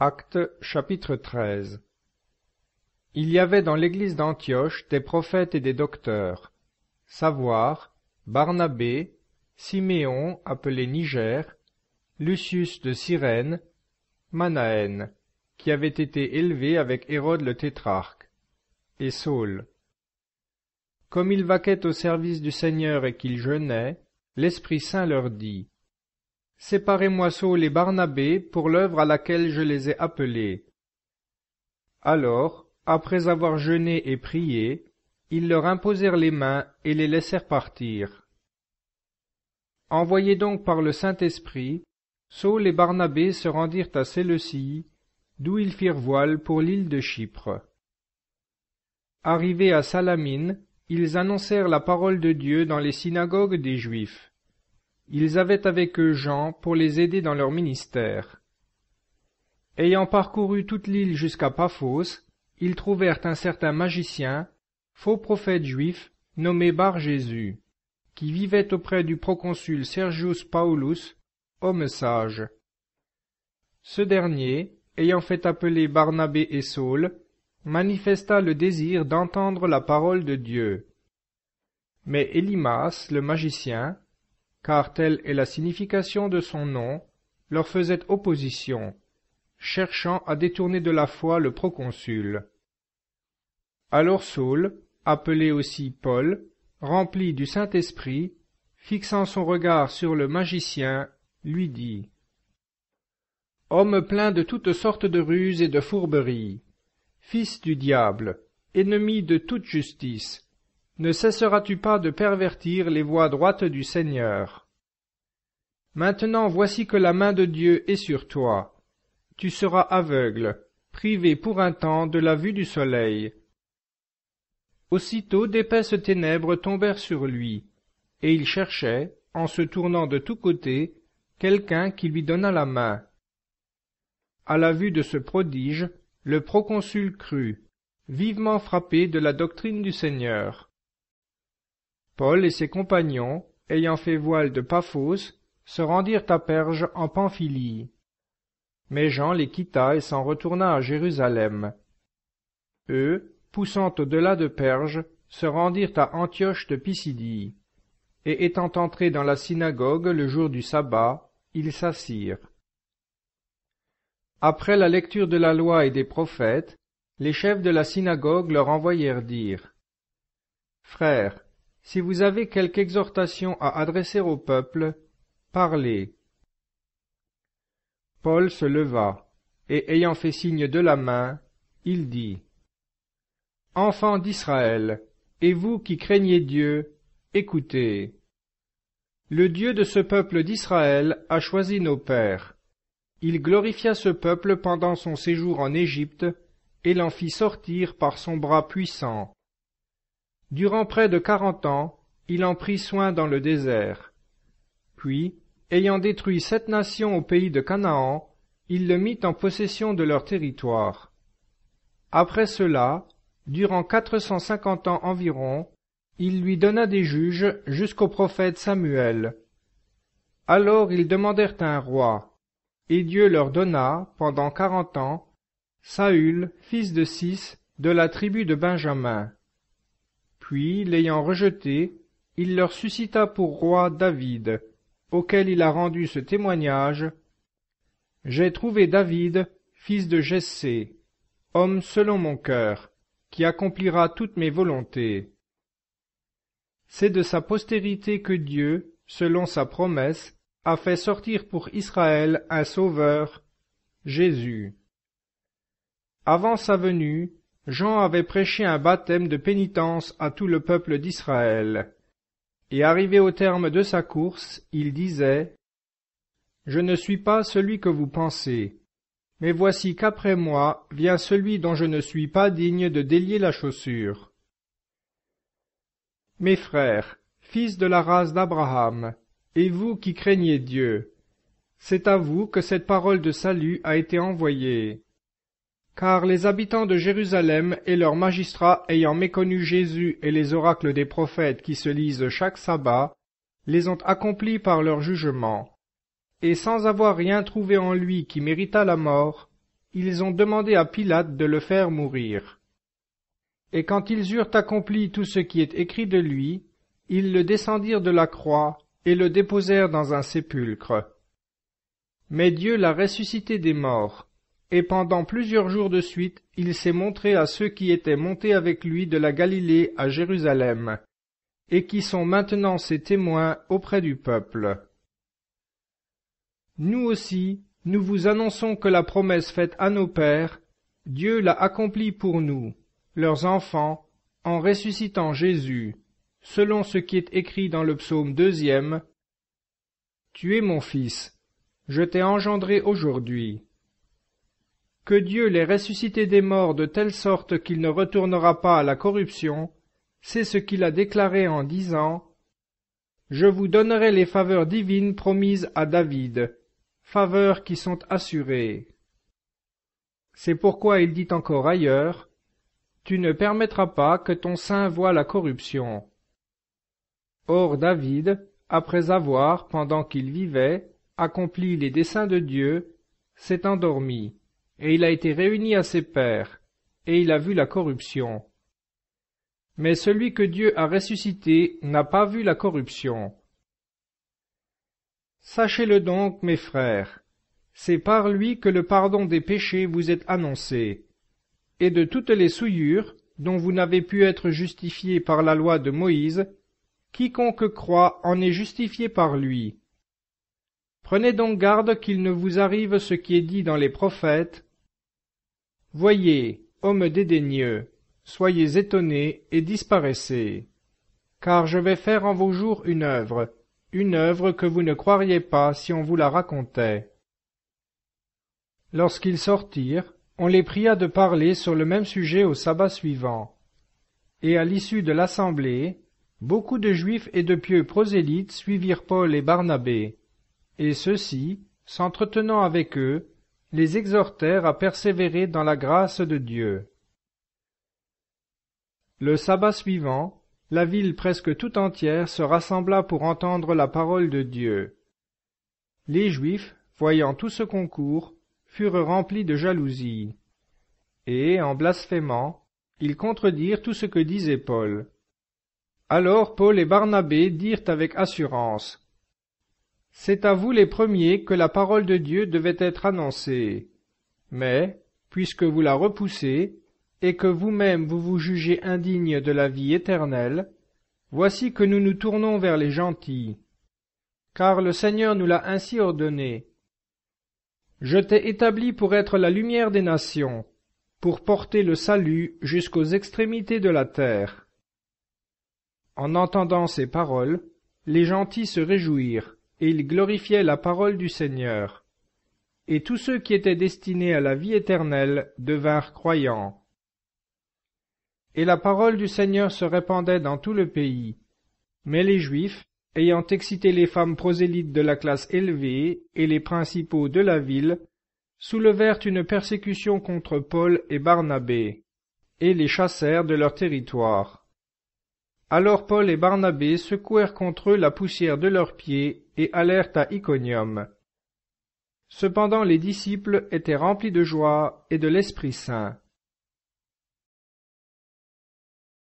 Actes chapitre 13. Il y avait dans l'église d'Antioche des prophètes et des docteurs, savoir Barnabé, Siméon appelé Niger, Lucius de Cyrène, Manaën, qui avait été élevé avec Hérode le Tétrarque, et Saul. Comme ils vaquaient au service du Seigneur et qu'ils jeûnaient, l'Esprit Saint leur dit, « Séparez-moi Saul et Barnabé pour l'œuvre à laquelle je les ai appelés. » Alors, après avoir jeûné et prié, ils leur imposèrent les mains et les laissèrent partir. Envoyés donc par le Saint-Esprit, Saul et Barnabé se rendirent à Séleucie, d'où ils firent voile pour l'île de Chypre. Arrivés à Salamine, ils annoncèrent la parole de Dieu dans les synagogues des Juifs. Ils avaient avec eux Jean pour les aider dans leur ministère. Ayant parcouru toute l'île jusqu'à Paphos, ils trouvèrent un certain magicien, faux prophète juif, nommé Bar-Jésus, qui vivait auprès du proconsul Sergius Paulus, homme sage. Ce dernier, ayant fait appeler Barnabé et Saul, manifesta le désir d'entendre la parole de Dieu. Mais Elimas, le magicien, car telle est la signification de son nom, leur faisait opposition, cherchant à détourner de la foi le proconsul. Alors Saul, appelé aussi Paul, rempli du Saint-Esprit, fixant son regard sur le magicien, lui dit « Homme plein de toutes sortes de ruses et de fourberies, fils du diable, ennemi de toute justice, ne cesseras-tu pas de pervertir les voies droites du Seigneur? Maintenant voici que la main de Dieu est sur toi. Tu seras aveugle, privé pour un temps de la vue du soleil. » Aussitôt d'épaisses ténèbres tombèrent sur lui, et il cherchait, en se tournant de tous côtés, quelqu'un qui lui donna la main. À la vue de ce prodige, le proconsul crut, vivement frappé de la doctrine du Seigneur. Paul et ses compagnons, ayant fait voile de Paphos, se rendirent à Perge en Pamphylie. Mais Jean les quitta et s'en retourna à Jérusalem. Eux, poussant au-delà de Perge, se rendirent à Antioche de Pisidie, et étant entrés dans la synagogue le jour du sabbat, ils s'assirent. Après la lecture de la loi et des prophètes, les chefs de la synagogue leur envoyèrent dire « Frères, si vous avez quelque exhortation à adresser au peuple, parlez. » Paul se leva, et ayant fait signe de la main, il dit « Enfants d'Israël, et vous qui craignez Dieu, écoutez. Le Dieu de ce peuple d'Israël a choisi nos pères. Il glorifia ce peuple pendant son séjour en Égypte, et l'en fit sortir par son bras puissant. Durant près de 40 ans, il en prit soin dans le désert. Puis, ayant détruit 7 nations au pays de Canaan, il le mit en possession de leur territoire. Après cela, durant 450 ans environ, il lui donna des juges jusqu'au prophète Samuel. Alors ils demandèrent un roi, et Dieu leur donna, pendant 40 ans, Saül, fils de Six, de la tribu de Benjamin. Puis, l'ayant rejeté, il leur suscita pour roi David, auquel il a rendu ce témoignage : « J'ai trouvé David, fils de Jessé, homme selon mon cœur, qui accomplira toutes mes volontés. » C'est de sa postérité que Dieu, selon sa promesse, a fait sortir pour Israël un sauveur, Jésus. Avant sa venue, Jean avait prêché un baptême de pénitence à tout le peuple d'Israël. Et arrivé au terme de sa course, il disait « Je ne suis pas celui que vous pensez. » Mais voici qu'après moi vient celui dont je ne suis pas digne de délier la chaussure. Mes frères, fils de la race d'Abraham, et vous qui craignez Dieu, c'est à vous que cette parole de salut a été envoyée. Car les habitants de Jérusalem et leurs magistrats ayant méconnu Jésus et les oracles des prophètes qui se lisent chaque sabbat, les ont accomplis par leur jugement. Et sans avoir rien trouvé en lui qui mérita la mort, ils ont demandé à Pilate de le faire mourir. Et quand ils eurent accompli tout ce qui est écrit de lui, ils le descendirent de la croix et le déposèrent dans un sépulcre. Mais Dieu l'a ressuscité des morts, et pendant plusieurs jours de suite, il s'est montré à ceux qui étaient montés avec lui de la Galilée à Jérusalem, et qui sont maintenant ses témoins auprès du peuple. Nous aussi, nous vous annonçons que la promesse faite à nos pères, Dieu l'a accomplie pour nous, leurs enfants, en ressuscitant Jésus, selon ce qui est écrit dans le psaume 2e, « Tu es mon fils, je t'ai engendré aujourd'hui. » Que Dieu l'ait ressuscité des morts de telle sorte qu'il ne retournera pas à la corruption, c'est ce qu'il a déclaré en disant « Je vous donnerai les faveurs divines promises à David, faveurs qui sont assurées. » C'est pourquoi il dit encore ailleurs « Tu ne permettras pas que ton sein voie la corruption. » Or David, après avoir, pendant qu'il vivait, accompli les desseins de Dieu, s'est endormi, et il a été réuni à ses pères, et il a vu la corruption. Mais celui que Dieu a ressuscité n'a pas vu la corruption. Sachez-le donc, mes frères, c'est par lui que le pardon des péchés vous est annoncé, et de toutes les souillures dont vous n'avez pu être justifiés par la loi de Moïse, quiconque croit en est justifié par lui. Prenez donc garde qu'il ne vous arrive ce qui est dit dans les prophètes. « Voyez, hommes dédaigneux, soyez étonnés et disparaissez, car je vais faire en vos jours une œuvre que vous ne croiriez pas si on vous la racontait. » Lorsqu'ils sortirent, on les pria de parler sur le même sujet au sabbat suivant. Et à l'issue de l'assemblée, beaucoup de Juifs et de pieux prosélytes suivirent Paul et Barnabé. Et ceux-ci, s'entretenant avec eux, les exhortèrent à persévérer dans la grâce de Dieu. Le sabbat suivant, la ville presque tout entière se rassembla pour entendre la parole de Dieu. Les Juifs, voyant tout ce concours, furent remplis de jalousie. Et, en blasphémant, ils contredirent tout ce que disait Paul. Alors Paul et Barnabé dirent avec assurance, c'est à vous les premiers que la parole de Dieu devait être annoncée. Mais, puisque vous la repoussez, et que vous-même vous vous jugez indigne de la vie éternelle, voici que nous nous tournons vers les gentils. Car le Seigneur nous l'a ainsi ordonné. Je t'ai établi pour être la lumière des nations, pour porter le salut jusqu'aux extrémités de la terre. En entendant ces paroles, les gentils se réjouirent, et ils glorifiaient la parole du Seigneur. Et tous ceux qui étaient destinés à la vie éternelle devinrent croyants. Et la parole du Seigneur se répandait dans tout le pays. Mais les Juifs, ayant excité les femmes prosélytes de la classe élevée et les principaux de la ville, soulevèrent une persécution contre Paul et Barnabé, et les chassèrent de leur territoire. Alors Paul et Barnabé secouèrent contre eux la poussière de leurs pieds et allèrent à Iconium. Cependant les disciples étaient remplis de joie et de l'Esprit Saint.